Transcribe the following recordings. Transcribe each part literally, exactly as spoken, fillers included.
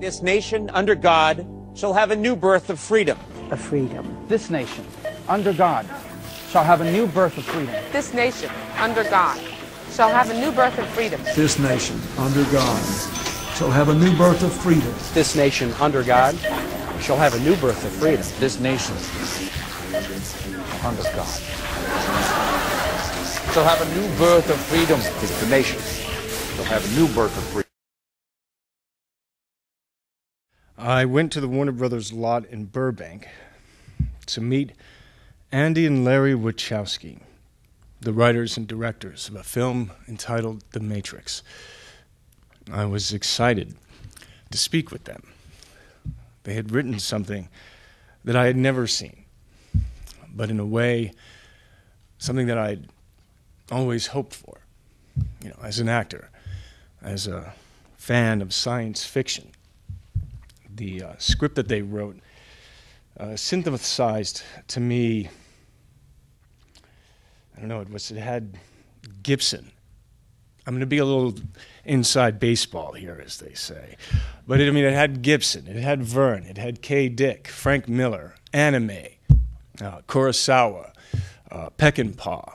This nation under God shall have a new birth of freedom. Of freedom. This nation under God shall have a new birth of freedom. This nation under God shall have a new birth of freedom. This nation under God shall have a new birth of freedom. This nation under God shall have a new birth of freedom. This nation under God shall have a new birth of freedom. This nation shall have a new birth of freedom. I went to the Warner Brothers lot in Burbank to meet Andy and Larry Wachowski, the writers and directors of a film entitled The Matrix. I was excited to speak with them. They had written something that I had never seen, but in a way, something that I'd always hoped for, you know, as an actor, as a fan of science fiction. The uh, script that they wrote uh, synthesized to me, I don't know, it was, it had Gibson. I'm going to be a little inside baseball here, as they say. But it, I mean, it had Gibson, it had Vern, it had K. Dick, Frank Miller, anime, uh, Kurosawa, uh, Peckinpah.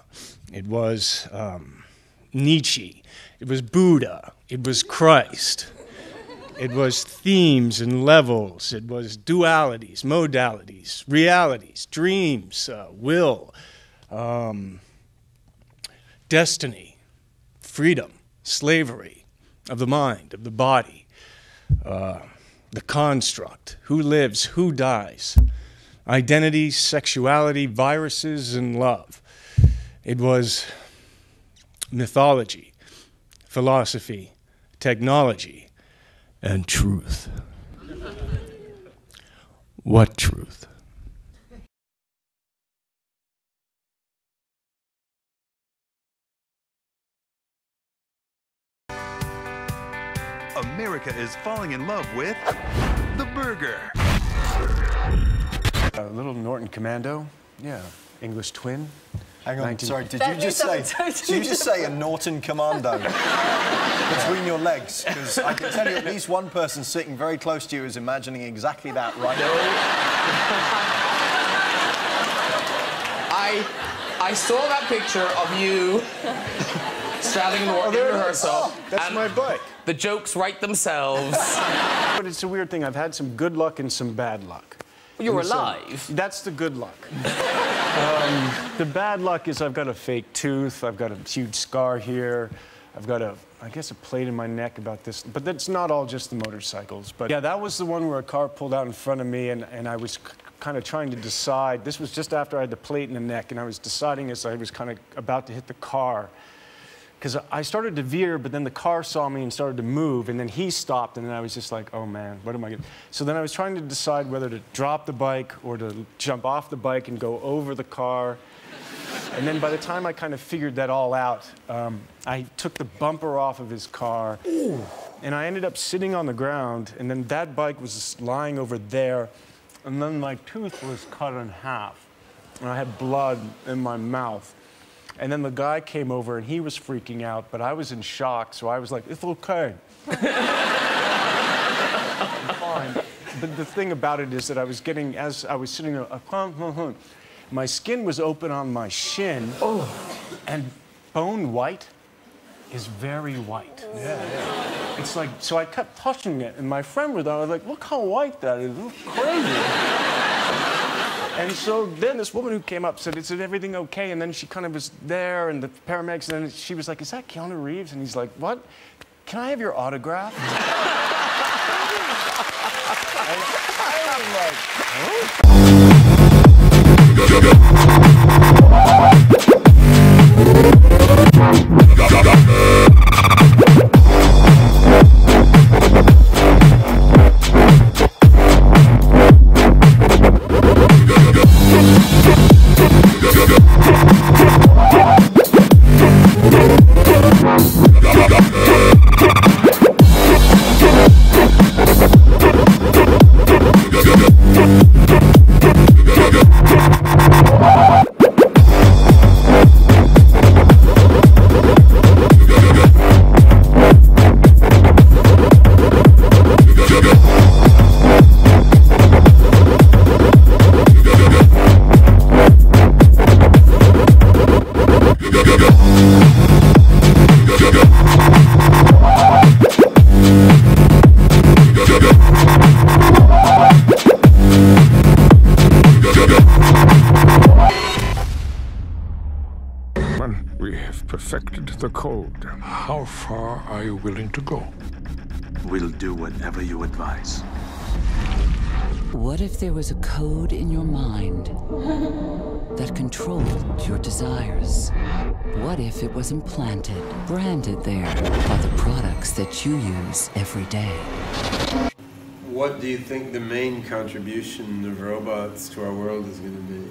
It was um, Nietzsche. It was Buddha. It was Christ. It was themes and levels. It was dualities, modalities, realities, dreams, uh, will, um, destiny, freedom, slavery of the mind, of the body, uh, the construct, who lives, who dies, identity, sexuality, viruses, and love. It was mythology, philosophy, technology, and truth. What truth? America is falling in love with the burger. A little Norton Commando, yeah, English twin. Hang on, sorry, did you just say, did you just say a Norton Commando between your legs? Because I can tell you at least one person sitting very close to you is imagining exactly that right now. I, I saw that picture of you straddling Norton, oh, there in rehearsal. Oh, that's my bike. The jokes write themselves. But it's a weird thing. I've had some good luck and some bad luck. Well, you're and alive. So that's the good luck. Um, the bad luck is I've got a fake tooth, I've got a huge scar here, I've got a, I guess a plate in my neck about this, but that's not all just the motorcycles. But yeah, that was the one where a car pulled out in front of me and, and I was kind of trying to decide. This was just after I had the plate in the neck and I was deciding as I was kind of about to hit the car. Because I started to veer, but then the car saw me and started to move, and then he stopped, and then I was just like, oh man, what am I gonna... So then I was trying to decide whether to drop the bike or to jump off the bike and go over the car. And then by the time I kind of figured that all out, um, I took the bumper off of his car, ooh, and I ended up sitting on the ground, and then that bike was just lying over there, and then my tooth was cut in half, and I had blood in my mouth. And then the guy came over, and he was freaking out, but I was in shock, so I was like, it's okay. I'm fine. But the thing about it is that I was getting, as I was sitting there, my skin was open on my shin, oh, and bone white is very white. Yeah, yeah. It's like, so I kept touching it, and my friend was, I was like, look how white that is, it's crazy. And so then this woman who came up said, is everything okay? And then she kind of was there, and the paramedics, and then she was like, is that Keanu Reeves? And he's like, what? Can I have your autograph? And I was like, huh? Oh! gentlemen, we have perfected the code. How far are you willing to go? We'll do whatever you advise. What if there was a code in your mind that controlled your desires? What if it was implanted, branded there by the products that you use every day? What do you think the main contribution of robots to our world is going to be?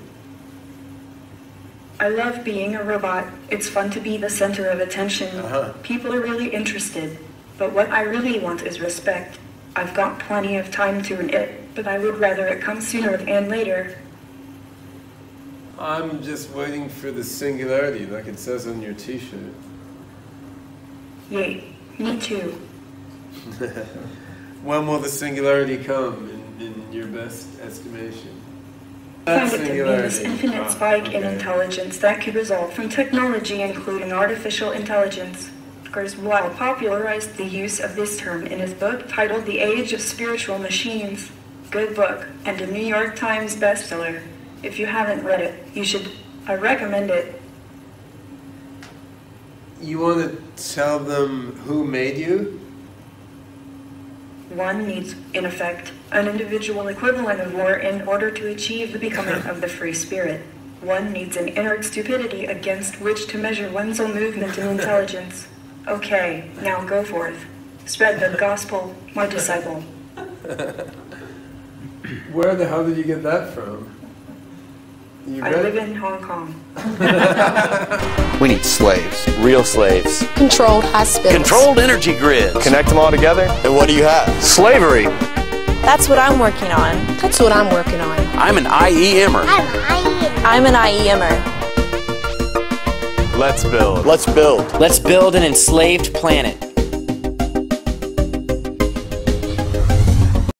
I love being a robot. It's fun to be the center of attention. Uh-huh. People are really interested, but what I really want is respect. I've got plenty of time to earn it, but I would rather it come sooner than later. I'm just waiting for the singularity, like it says on your t-shirt. Yay, me too. When will the singularity come, in, in your best estimation? That singularity. This infinite spike oh, okay. in intelligence that could result from technology, including artificial intelligence. Kurzweil popularized the use of this term in his book titled The Age of Spiritual Machines. Good book, and a New York Times bestseller. If you haven't read it, you should. I recommend it. You want to tell them who made you? One needs, in effect, an individual equivalent of war in order to achieve the becoming of the free spirit. One needs an inert stupidity against which to measure one's own movement and intelligence. Okay, now go forth. Spread the gospel, my disciple. Where the hell did you get that from? You I live in Hong Kong. We need slaves. Real slaves. Controlled hospitals. Controlled energy grids. Connect them all together. And what do you have? Slavery. That's what I'm working on. That's what I'm working on. I'm an I E M-er. I'm an I E M-er. Let's build. Let's build. Let's build an enslaved planet.